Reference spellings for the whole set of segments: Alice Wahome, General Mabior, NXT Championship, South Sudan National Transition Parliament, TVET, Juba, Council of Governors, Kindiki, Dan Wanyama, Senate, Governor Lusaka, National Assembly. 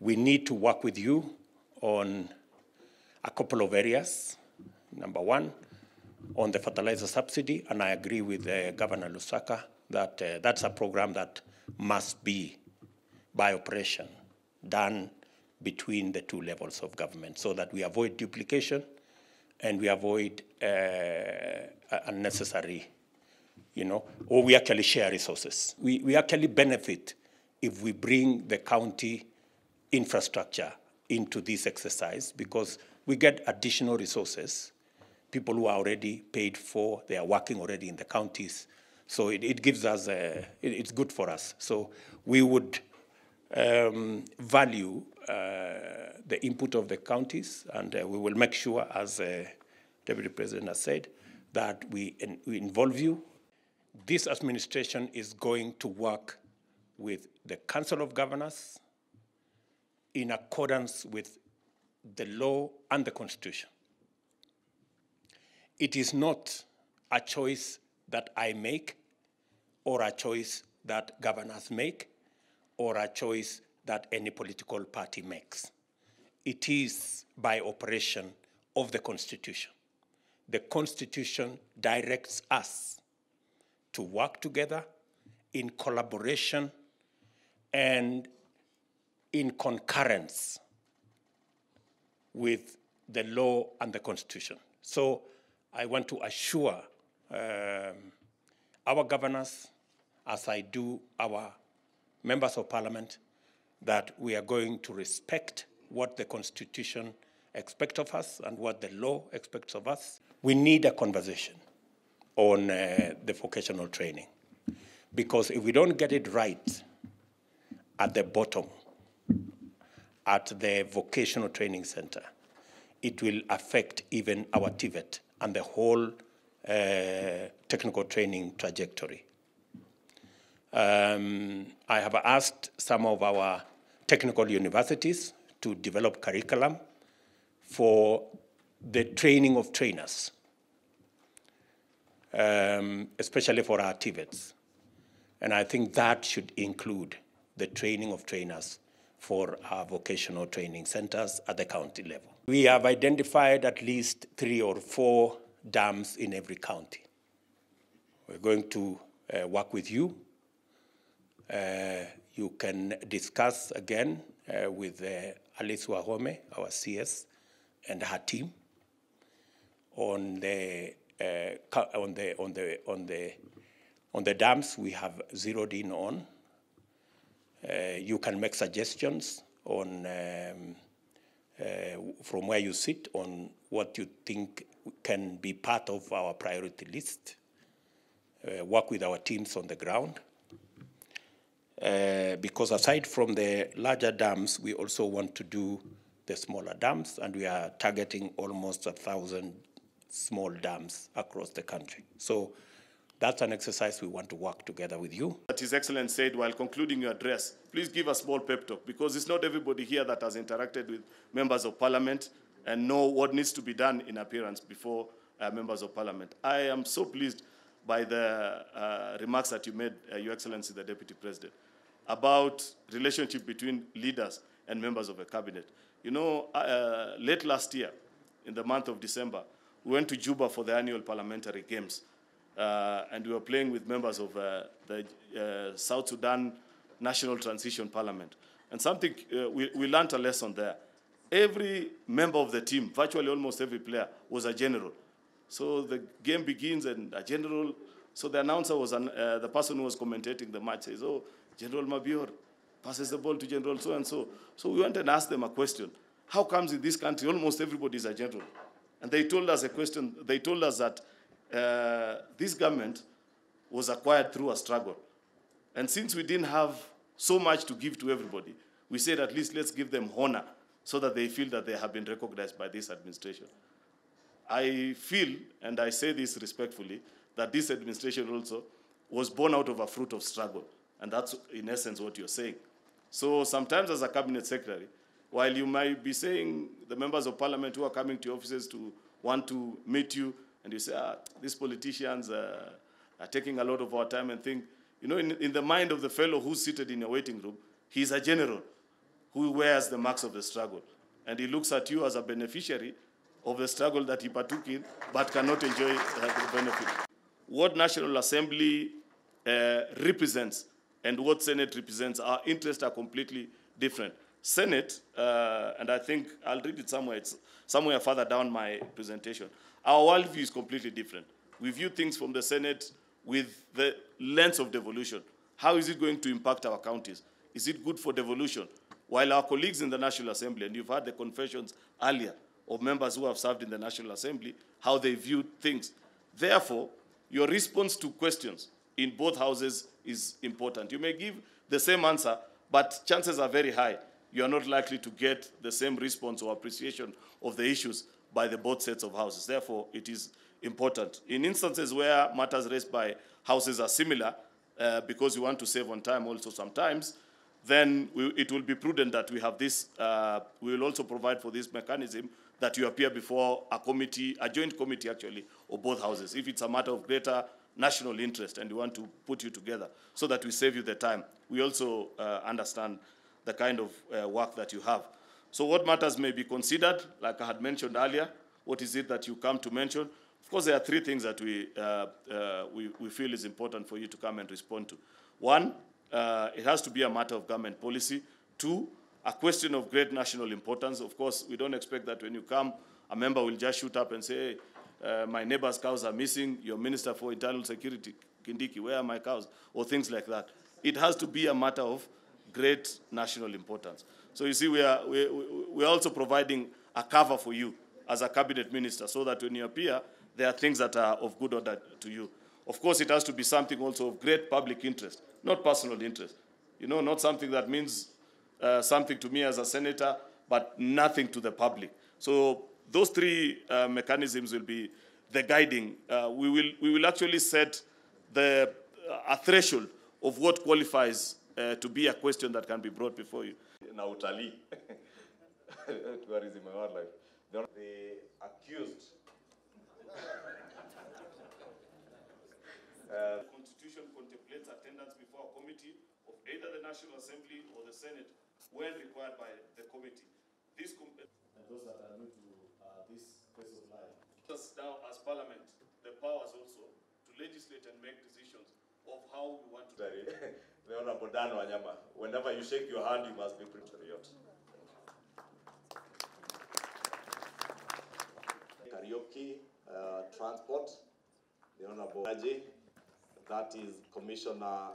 We need to work with you on a couple of areas. Number one, on the fertilizer subsidy, and I agree with Governor Lusaka that that's a program that must be, by operation, done between the two levels of government so that we avoid duplication and we avoid unnecessary, or we actually share resources. We actually benefit if we bring the county infrastructure into this exercise because we get additional resources. People who are already paid for, they are working already in the counties. So it gives us, it's good for us. So we would value the input of the counties, and we will make sure, as Deputy President has said, that we involve you. This administration is going to work with the Council of Governors in accordance with the law and the Constitution. It is not a choice that I make, or a choice that governors make, or a choice that any political party makes. It is by operation of the Constitution. The Constitution directs us to work together in collaboration and in concurrence with the law and the Constitution. So I want to assure our governors, as I do our members of parliament, that we are going to respect what the Constitution expects of us and what the law expects of us. We need a conversation on the vocational training, because if we don't get it right at the bottom, at the vocational training center, it will affect even our TVET and the whole technical training trajectory. I have asked some of our technical universities to develop curriculum for the training of trainers, especially for our TVETs. And I think that should include the training of trainers for our vocational training centers at the county level. We have identified at least 3 or 4 dams in every county. We're going to work with you. You can discuss again with Alice Wahome, our CS, and her team on the dams we have zeroed in on. You can make suggestions on from where you sit on what you think can be part of our priority list. Work with our teams on the ground. Because aside from the larger dams, we also want to do the smaller dams, and we are targeting almost 1,000 small dams across the country. So that's an exercise we want to work together with you. That His Excellency said while concluding your address, please give a small pep talk, because it's not everybody here that has interacted with members of parliament and know what needs to be done in appearance before members of parliament. I am so pleased by the remarks that you made, Your Excellency, the Deputy President, about relationship between leaders and members of the cabinet. You know, late last year, in the month of December, we went to Juba for the annual parliamentary games. And we were playing with members of the South Sudan National Transition Parliament. And something, we learned a lesson there. Every member of the team, virtually almost every player, was a general. So the game begins and a general, so the announcer was, the person who was commentating the match says, oh, General Mabior passes the ball to General so-and-so. So we went and asked them a question. How comes in this country almost everybody is a general? And they told us a question, they told us that this government was acquired through a struggle. And since we didn't have so much to give to everybody, we said at least let's give them honor so that they feel that they have been recognized by this administration. I feel, and I say this respectfully, that this administration also was born out of a fruit of struggle. And that's, in essence, what you're saying. So sometimes as a cabinet secretary, while you might be saying the members of parliament who are coming to your offices to want to meet you, and you say, these politicians, are taking a lot of our time and think, you know, in the mind of the fellow who's seated in a waiting room, he's a general who wears the marks of the struggle. And he looks at you as a beneficiary of the struggle that he partook in, but cannot enjoy the benefit. What National Assembly represents and what Senate represents, our interests are completely different. Senate, and I think I'll read it somewhere, it's somewhere further down my presentation, our worldview is completely different. We view things from the Senate with the lens of devolution. How is it going to impact our counties? Is it good for devolution? While our colleagues in the National Assembly, and you've had the confessions earlier of members who have served in the National Assembly, how they view things. Therefore, your response to questions in both houses is important. You may give the same answer, but chances are very high you are not likely to get the same response or appreciation of the issues by the both sets of houses. Therefore, it is important. In instances where matters raised by houses are similar, because you want to save on time also sometimes, then it will be prudent that we have this, we will also provide for this mechanism that you appear before a committee, a joint committee actually, of both houses, if it's a matter of greater national interest and we want to put you together so that we save you the time. We also understand the kind of work that you have. So what matters may be considered, like I had mentioned earlier, what is it that you come to mention? Of course, there are three things that we feel is important for you to come and respond to. One, it has to be a matter of government policy. Two, a question of great national importance. Of course, we don't expect that when you come, a member will just shoot up and say, hey, my neighbor's cows are missing, your Minister for Internal Security, Kindiki, where are my cows? Or things like that. It has to be a matter of great national importance. So you see, we are also providing a cover for you as a cabinet minister so that when you appear, there are things that are of good order to you. Of course, it has to be something also of great public interest, not personal interest. You know, not something that means something to me as a senator, but nothing to the public. So those three mechanisms will be the guiding. We will actually set a threshold of what qualifies to be a question that can be brought before you. Na utalii, tourism and wildlife. The accused. The Constitution contemplates attendance before a committee of either the National Assembly or the Senate when required by the committee. This and those that are new to this phase of life. Us now as Parliament, the powers also to legislate and make decisions of how we want to. The Honorable Dan Wanyama, whenever you shake your hand, you must be patriot. Karaoke, transport, the Honorable Aji, that is Commissioner.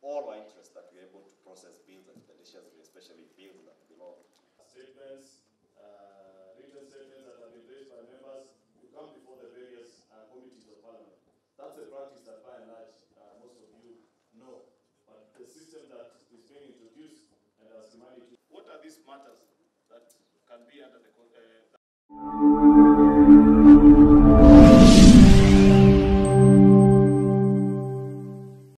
All our interests that we're able to process bills expeditiously, especially bills that belong to statements, written statements that have been raised by members who come before the various committees of Parliament. That's a practice that by and large most of you know, but the system that is being introduced and has demanded. What are these matters that can be under the